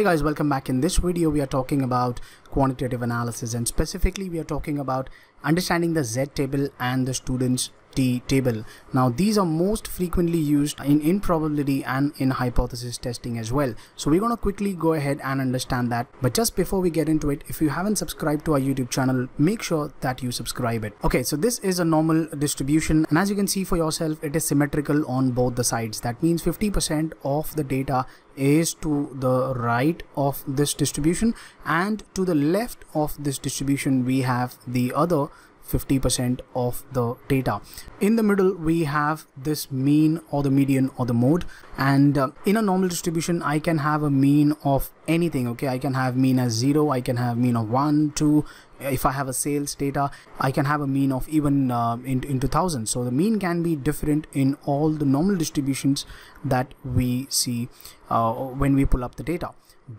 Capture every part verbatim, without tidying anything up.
Hey guys, welcome back. In this video we are talking about quantitative analysis, and specifically we are talking about understanding the Z table and the student's T-table. Now these are most frequently used in, in probability and in hypothesis testing as well. So we're going to quickly go ahead and understand that. But just before we get into it, if you haven't subscribed to our YouTube channel, make sure that you subscribe it. Okay, so this is a normal distribution, and as you can see for yourself, it is symmetrical on both the sides. That means fifty percent of the data is to the right of this distribution, and to the left of this distribution we have the other fifty percent of the data. In the middle we have this mean or the median or the mode, and uh, in a normal distribution I can have a mean of anything. Okay, I can have mean as zero, I can have mean of one, two. If I have a sales data, I can have a mean of even uh, in, in two thousand. So the mean can be different in all the normal distributions that we see uh, when we pull up the data.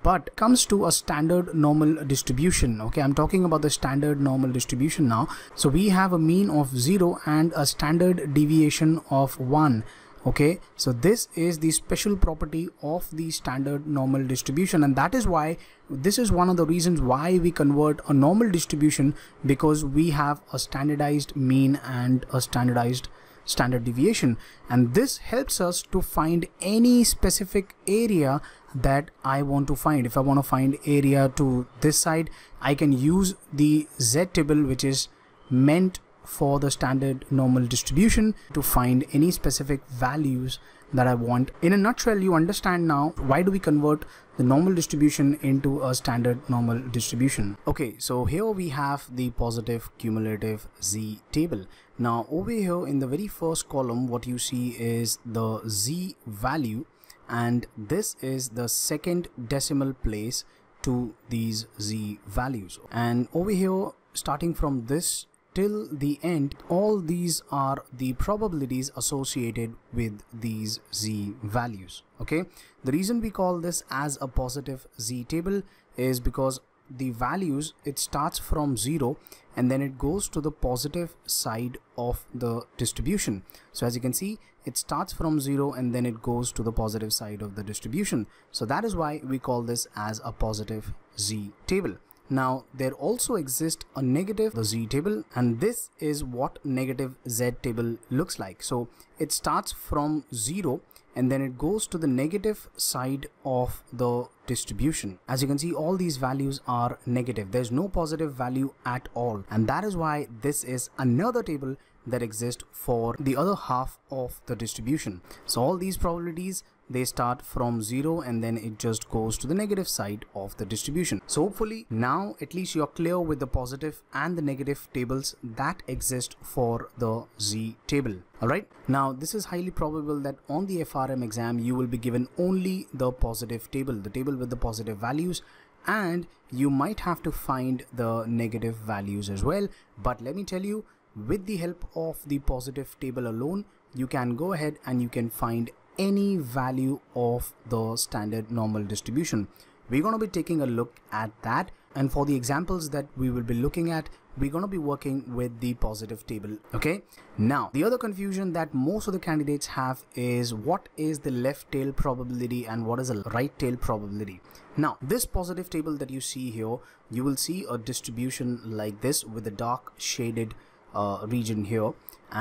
But comes to a standard normal distribution, okay, I'm talking about the standard normal distribution now. So we have a mean of zero and a standard deviation of one. Okay, so this is the special property of the standard normal distribution, and that is why this is one of the reasons why we convert a normal distribution, because we have a standardized mean and a standardized standard deviation, and this helps us to find any specific area that I want to find. If I want to find area to this side, I can use the Z table, which is meant for the standard normal distribution, to find any specific values that I want. In a nutshell, you understand now why do we convert the normal distribution into a standard normal distribution. Okay, so here we have the positive cumulative Z table. Now over here in the very first column, what you see is the Z value, and this is the second decimal place to these Z values. And over here, starting from this till the end, all these are the probabilities associated with these Z values. Okay, the reason we call this as a positive Z table is because the values, it starts from zero and then it goes to the positive side of the distribution. So as you can see, it starts from zero and then it goes to the positive side of the distribution. So that is why we call this as a positive Z table. Now there also exists a negative the Z table, and this is what negative Z table looks like. So it starts from zero and then it goes to the negative side of the distribution. As you can see, all these values are negative. There's no positive value at all, and that is why this is another table that exists for the other half of the distribution. So all these probabilities, they start from zero and then it just goes to the negative side of the distribution. So hopefully now at least you're clear with the positive and the negative tables that exist for the Z table. Alright, now this is highly probable that on the F R M exam you will be given only the positive table, the table with the positive values, and you might have to find the negative values as well. But let me tell you, with the help of the positive table alone, you can go ahead and you can find any value of the standard normal distribution. We're going to be taking a look at that, and for the examples that we will be looking at, we're going to be working with the positive table. Okay, now the other confusion that most of the candidates have is what is the left tail probability and what is the right tail probability. Now this positive table that you see here, you will see a distribution like this with a dark shaded Uh, region here,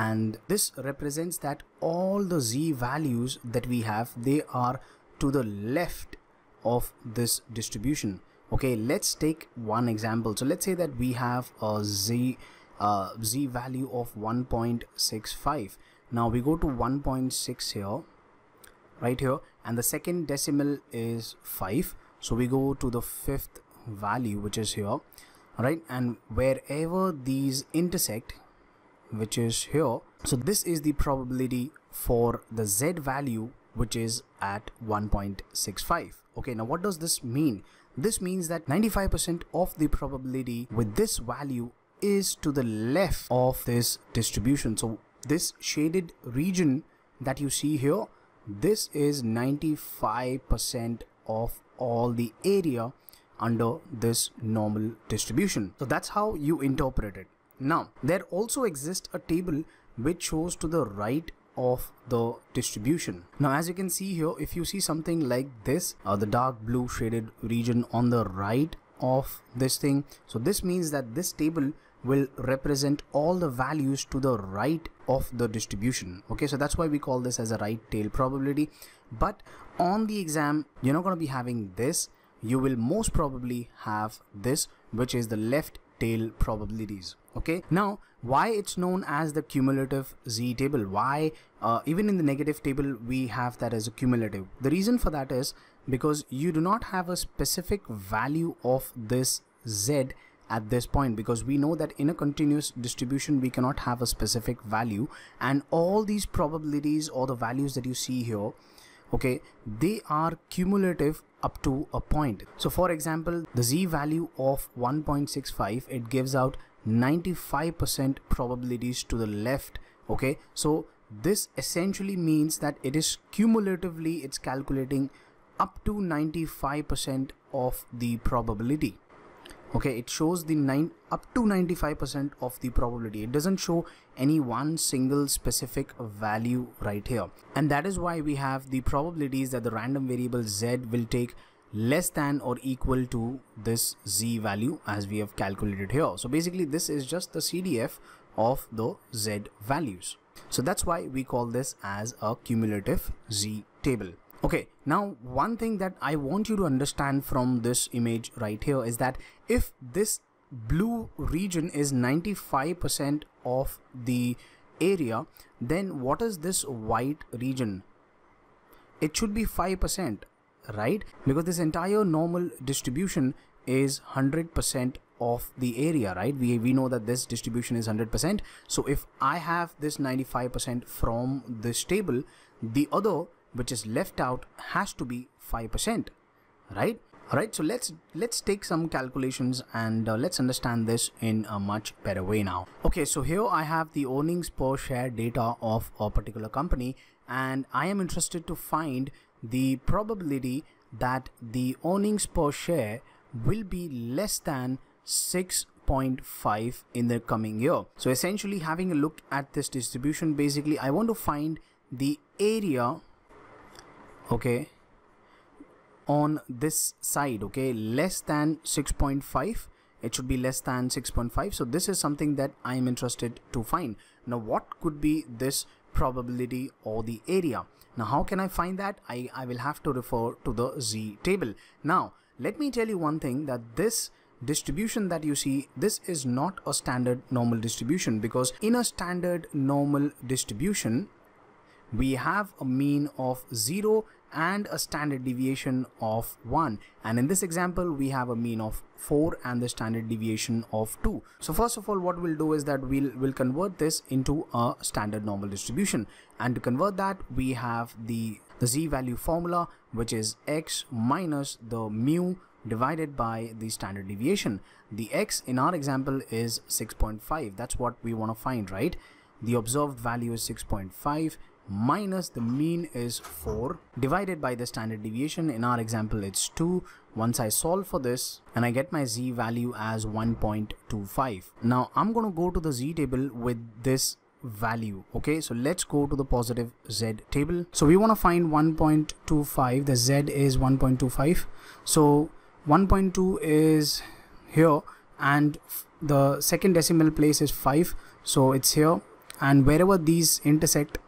and this represents that all the Z values that we have, they are to the left of this distribution. Okay, let's take one example. So let's say that we have a Z uh, Z value of one point six five. Now we go to one point six here, right here, and the second decimal is five. So we go to the fifth value, which is here. Right, and wherever these intersect, which is here, so this is the probability for the Z value, which is at one point six five. Okay, now what does this mean? This means that ninety-five percent of the probability with this value is to the left of this distribution. So this shaded region that you see here, this is ninety-five percent of all the area under this normal distribution. So that's how you interpret it. Now there also exists a table which shows to the right of the distribution. Now, as you can see here, if you see something like this, uh, the dark blue shaded region on the right of this thing, so this means that this table will represent all the values to the right of the distribution. Okay, so that's why we call this as a right tail probability. But on the exam, you're not going to be having this. You will most probably have this, which is the left tail probabilities. Okay, now why it's known as the cumulative Z table? Why uh, even in the negative table we have that as a cumulative? The reason for that is because you do not have a specific value of this Z at this point, because we know that in a continuous distribution we cannot have a specific value, and all these probabilities or the values that you see here, okay, they are cumulative up to a point. So for example, the Z value of one point six five, it gives out ninety-five percent probabilities to the left. Okay, so this essentially means that it is cumulatively, it's calculating up to ninety-five percent of the probability. Okay, it shows the nine up to ninety-five percent of the probability. It doesn't show any one single specific value right here, and that is why we have the probabilities that the random variable Z will take less than or equal to this Z value as we have calculated here. So basically this is just the C D F of the Z values, so that's why we call this as a cumulative Z table. Okay, now one thing that I want you to understand from this image right here is that if this blue region is ninety-five percent of the area, then what is this white region? It should be five percent, right? Because this entire normal distribution is one hundred percent of the area, right? We, we know that this distribution is one hundred percent. So if I have this ninety-five percent from this table, the other which is left out has to be five percent, right? All right, so let's let's take some calculations and uh, let's understand this in a much better way now. Okay, so here I have the earnings per share data of a particular company, and I am interested to find the probability that the earnings per share will be less than six point five in the coming year. So essentially, having a look at this distribution, basically I want to find the area, okay, on this side, okay, less than six point five. It should be less than six point five. So this is something that I am interested to find. Now what could be this probability or the area? Now how can I find that? I, I will have to refer to the Z table. Now let me tell you one thing, that this distribution that you see, this is not a standard normal distribution, because in a standard normal distribution we have a mean of zero and a standard deviation of one, and in this example we have a mean of four and the standard deviation of two. So first of all, what we'll do is that we'll we'll convert this into a standard normal distribution, and to convert that we have the the Z value formula, which is x minus the mu divided by the standard deviation. The x in our example is six point five. That's what we want to find, right? The observed value is six point five minus the mean is four divided by the standard deviation. In our example it's two. Once I solve for this, and I get my Z value as one point two five. Now I'm gonna go to the Z table with this value. Okay, so let's go to the positive Z table. So we want to find one point two five. The Z is one point two five, so one point two is here and the second decimal place is five, so it's here, and wherever these intersect,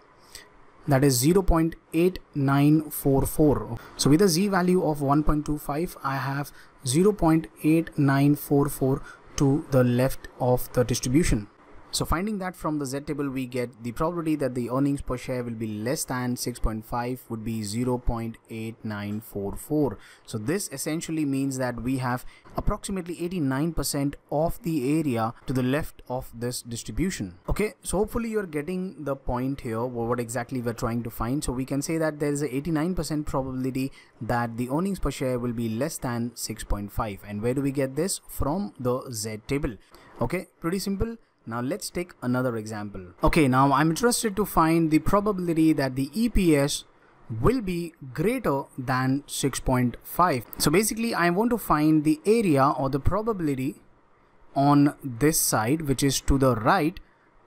that is zero point eight nine four four. So with a Z value of one point two five, I have zero point eight nine four four to the left of the distribution. So finding that from the Z table, we get the probability that the earnings per share will be less than six point five would be zero point eight nine four four. So this essentially means that we have approximately eighty-nine percent of the area to the left of this distribution. Okay, so hopefully you're getting the point here, what exactly we're trying to find. So we can say that there is an eighty-nine percent probability that the earnings per share will be less than six point five. And where do we get this? From the Z table. Okay, pretty simple. Now let's take another example. Okay, now I'm interested to find the probability that the E P S will be greater than six point five. So basically I want to find the area or the probability on this side, which is to the right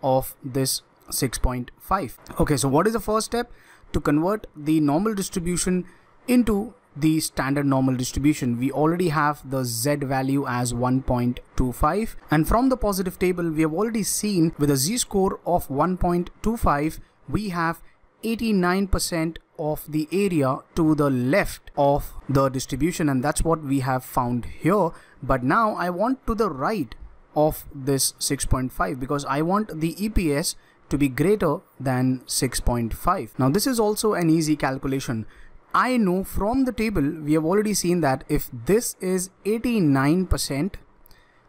of this six point five. Okay, so what is the first step? To convert the normal distribution into the standard normal distribution. We already have the Z value as one point two five, and from the positive table we have already seen with a z-score of one point two five we have eighty-nine percent of the area to the left of the distribution, and that's what we have found here. But now I want to the right of this six point five because I want the E P S to be greater than six point five. Now this is also an easy calculation. I know from the table we have already seen that if this is eighty-nine percent,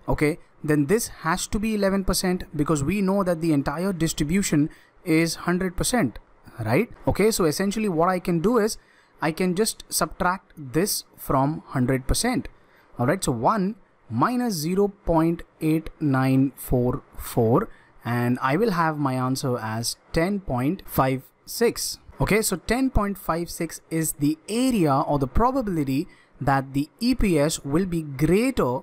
okay, then this has to be eleven percent because we know that the entire distribution is one hundred percent, right? Okay, so essentially what I can do is I can just subtract this from one hundred percent. All right, so one minus zero point eight nine four four, and I will have my answer as ten point five six. Okay, so ten point five six is the area or the probability that the E P S will be greater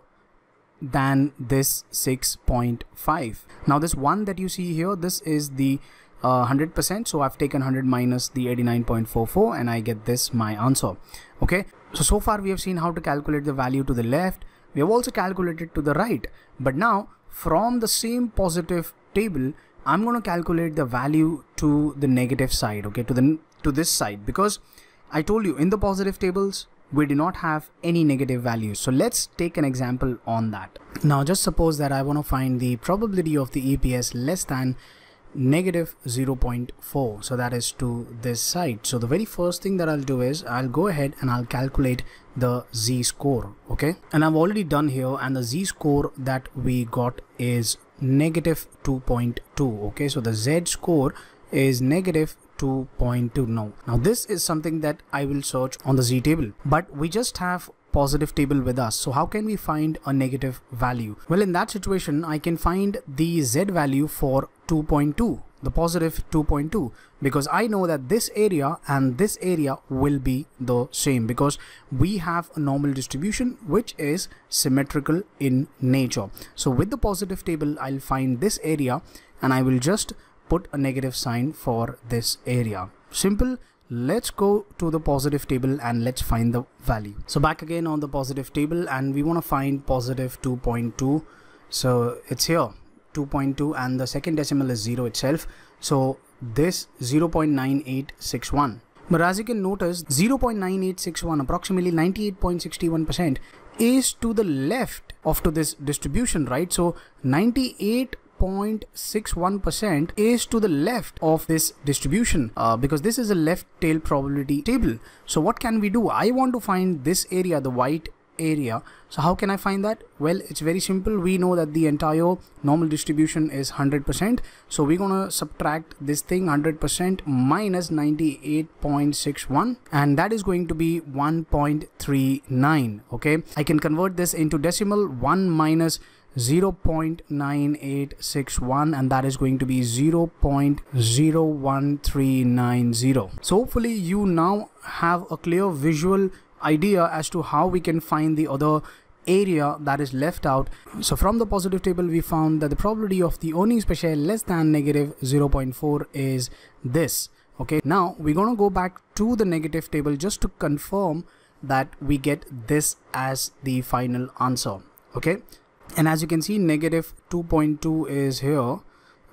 than this six point five. Now this one that you see here, this is the uh, one hundred percent. So I've taken one hundred minus the eighty-nine point four four and I get this my answer. Okay, so so far we have seen how to calculate the value to the left. We have also calculated to the right. But now from the same positive table, I'm going to calculate the value to the negative side, okay, to the to this side, because I told you in the positive tables we do not have any negative values. So let's take an example on that. Now just suppose that I want to find the probability of the E P S less than negative zero point four, so that is to this side. So the very first thing that I'll do is I'll go ahead and I'll calculate the z-score, okay, and I've already done here, and the z-score that we got is negative two point two. okay, so the Z score is negative two point two. now now this is something that I will search on the Z table, but we just have positive table with us, so how can we find a negative value? Well, in that situation I can find the Z value for two point two, the positive two point two, because I know that this area and this area will be the same because we have a normal distribution which is symmetrical in nature. So with the positive table I'll find this area and I will just put a negative sign for this area. Simple. Let's go to the positive table and let's find the value. So back again on the positive table, and we want to find positive two point two. So it's here, two point two, and the second decimal is zero itself, so this zero point nine eight six one. But as you can notice, zero point nine eight six one, approximately ninety-eight point six one percent, is to the left of to this distribution, right? So ninety-eight point six one percent is to the left of this distribution, uh, because this is a left tail probability table. So what can we do? I want to find this area, the white area. So how can I find that? Well, it's very simple. We know that the entire normal distribution is one hundred percent, so we're gonna subtract this thing, one hundred percent minus ninety-eight point six one, and that is going to be one point three nine. okay, I can convert this into decimal, one minus zero point nine eight six one, and that is going to be zero point zero one three nine zero. So hopefully you now have a clear visual idea as to how we can find the other area that is left out. So from the positive table we found that the probability of the earnings per share less than negative zero point four is this. Okay, now we're going to go back to the negative table just to confirm that we get this as the final answer. Okay, and as you can see, negative two point two is here,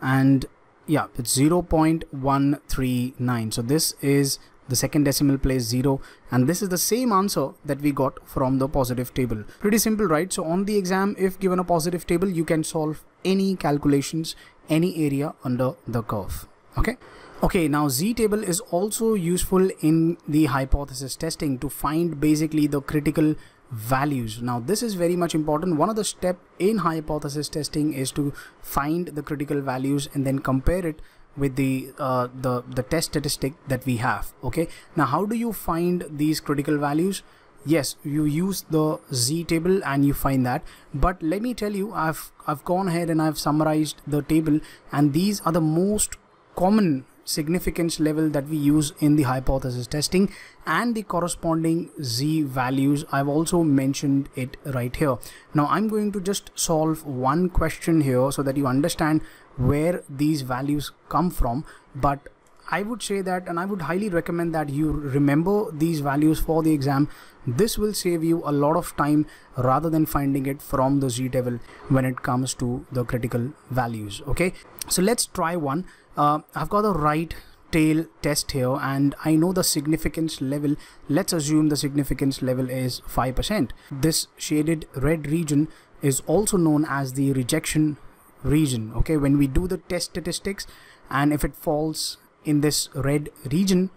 and yeah, it's zero point one three nine. So this is the second decimal place zero, and this is the same answer that we got from the positive table. Pretty simple, right? So on the exam, if given a positive table, you can solve any calculations, any area under the curve. Okay. Okay, now Z table is also useful in the hypothesis testing to find basically the critical values. Now this is very much important. One of the step in hypothesis testing is to find the critical values and then compare it with the uh, the the test statistic that we have. Okay, now how do you find these critical values? Yes, you use the Z table and you find that, but let me tell you, I've I've gone ahead and I've summarized the table, and these are the most common significance level that we use in the hypothesis testing and the corresponding Z values. I've also mentioned it right here. Now I'm going to just solve one question here so that you understand where these values come from, but I would say that, and I would highly recommend that you remember these values for the exam. This will save you a lot of time rather than finding it from the Z table when it comes to the critical values. Okay, so let's try one. Uh, I've got the right tail test here, and I know the significance level. Let's assume the significance level is five percent. This shaded red region is also known as the rejection region. Okay, when we do the test statistics, and if it falls in this red region,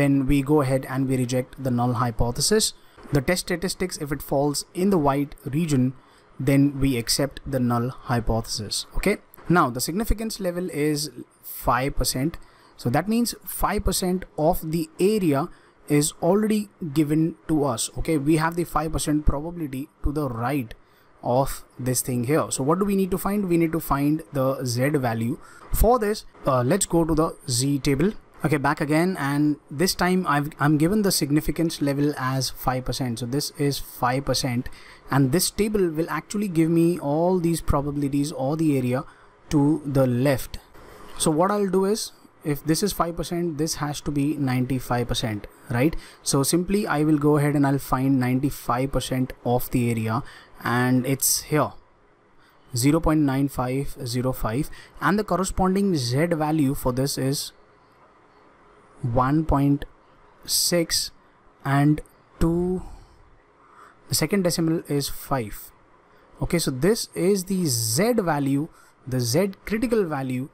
then we go ahead and we reject the null hypothesis. The test statistics, if it falls in the white region, then we accept the null hypothesis. Okay, now the significance level is five percent, so that means five percent of the area is already given to us. Okay, we have the five percent probability to the right of this thing here. So what do we need to find? We need to find the Z value. For this, uh, let's go to the Z table. Okay, back again, and this time I've, I'm given the significance level as five percent. So this is five percent, and this table will actually give me all these probabilities or the area to the left. So what I'll do is, if this is five percent, this has to be ninety-five percent, right? So simply I will go ahead and I'll find ninety-five percent of the area, and it's here, zero point nine five zero five, and the corresponding Z value for this is one point six, and two, the second decimal is five. Okay, so this is the Z value, the Z critical value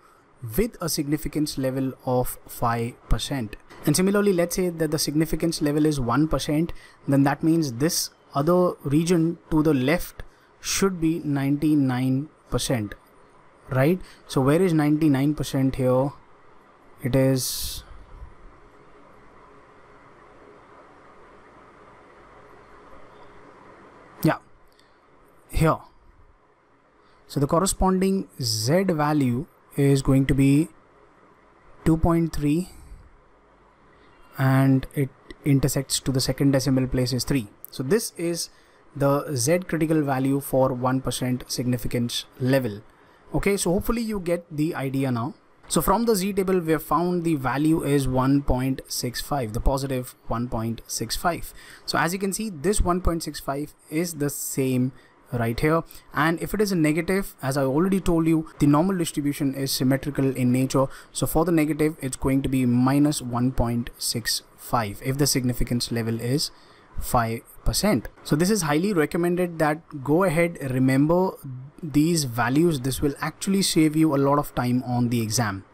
with a significance level of five percent. And similarly, let's say that the significance level is one percent, then that means this other region to the left should be ninety-nine percent, right? So where is ninety-nine percent here? It is yeah here. So the corresponding Z value is going to be two point three, and it intersects to the second decimal place is three. So this is the Z critical value for one percent significance level. Okay, so hopefully you get the idea now. So from the Z table, we have found the value is one point six five, the positive one point six five. So as you can see, this one point six five is the same right here, and if it is a negative, as I already told you, the normal distribution is symmetrical in nature. So for the negative, it's going to be minus one point six five if the significance level is five percent. So this is highly recommended that go ahead, remember these values. This will actually save you a lot of time on the exam.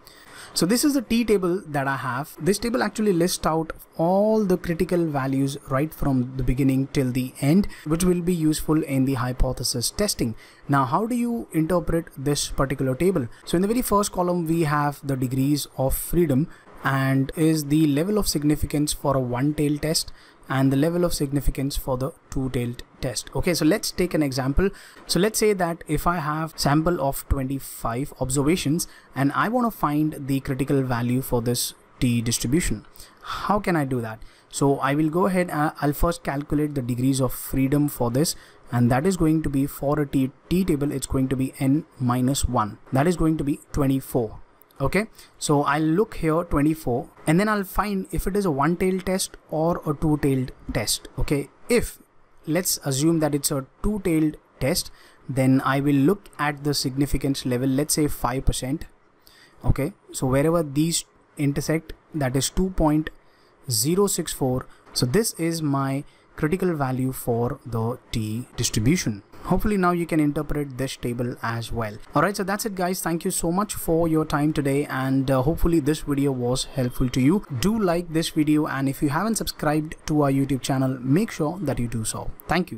So this is the T table that I have. This table actually lists out all the critical values right from the beginning till the end, which will be useful in the hypothesis testing. Now, how do you interpret this particular table? So in the very first column, we have the degrees of freedom, and is the level of significance for a one-tailed test and the level of significance for the two-tailed test. Okay, so let's take an example. So let's say that if I have sample of twenty-five observations and I want to find the critical value for this T distribution, how can I do that? So I will go ahead and I'll first calculate the degrees of freedom for this, and that is going to be for a T, T table, it's going to be n minus one. That is going to be twenty-four. Okay, so I'll look here twenty-four, and then I'll find if it is a one-tailed test or a two-tailed test. Okay, if let's assume that it's a two-tailed test, then I will look at the significance level, let's say five percent. Okay, so wherever these intersect, that is two point zero six four. So this is my critical value for the T distribution. Hopefully now you can interpret this table as well. Alright, so that's it guys. Thank you so much for your time today, and uh, hopefully this video was helpful to you. Do like this video, and if you haven't subscribed to our YouTube channel, make sure that you do so. Thank you.